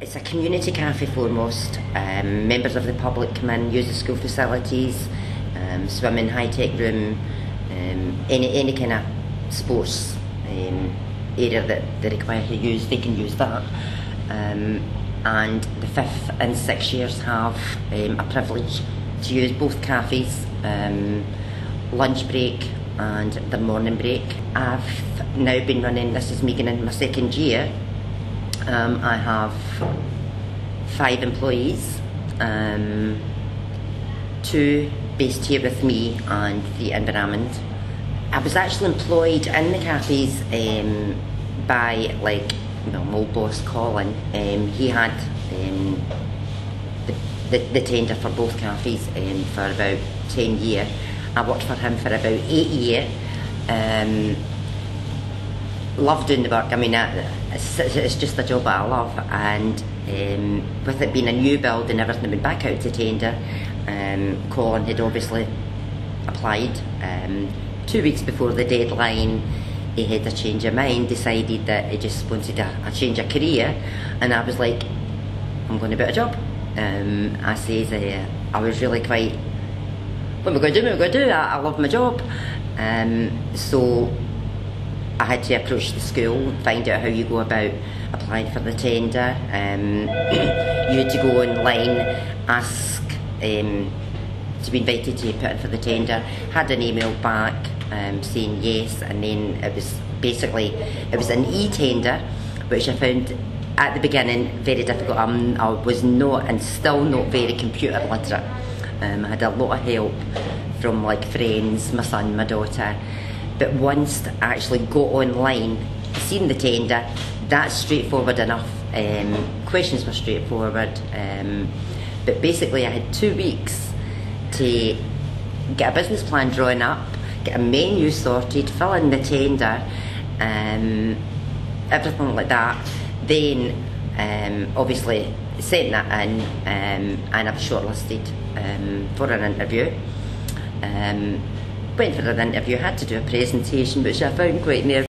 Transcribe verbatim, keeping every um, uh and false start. It's a community cafe foremost. Um, members of the public come in, use the school facilities, um, swimming, high-tech room, um, any any kind of sports um, area that they require to use, they can use that. Um, and the fifth and sixth years have um, a privilege to use both cafes, um, lunch break and the morning break. I've now been running, this is me going in my second year. Um, I have five employees, um, two based here with me and three in Inveralmond. I was actually employed in the cafes um, by, like, you know, my old boss Colin. Um, he had um, the, the, the tender for both cafes um, for about ten years. I worked for him for about eight years. Um, love doing the work. I mean, it's, it's just a job that I love, and um, with it being a new build and everything been back out to tender, um, Colin had obviously applied. Um, two weeks before the deadline, he had a change of mind, decided that he just wanted a, a change of career, and I was like, I'm going about a job. Um, I says, uh, I was really quite, what am I going to do, what am I going to do, I, I love my job. Um, so I had to approach the school, find out how you go about applying for the tender. Um, you had to go online, ask um, to be invited to put in for the tender. Had an email back um, saying yes, and then it was basically it was an e-tender, which I found at the beginning very difficult. Um, I was not, and still not, very computer literate. Um, I had a lot of help from, like, friends, my son, my daughter. But once I actually got online, seen the tender, that's straightforward enough. Um, questions were straightforward. Um, but basically I had two weeks to get a business plan drawn up, get a menu sorted, fill in the tender, um, everything like that. Then um, obviously sent that in, um, and I've shortlisted um, for an interview. Um, Went for an interview, had to do a presentation, which I found quite nervous.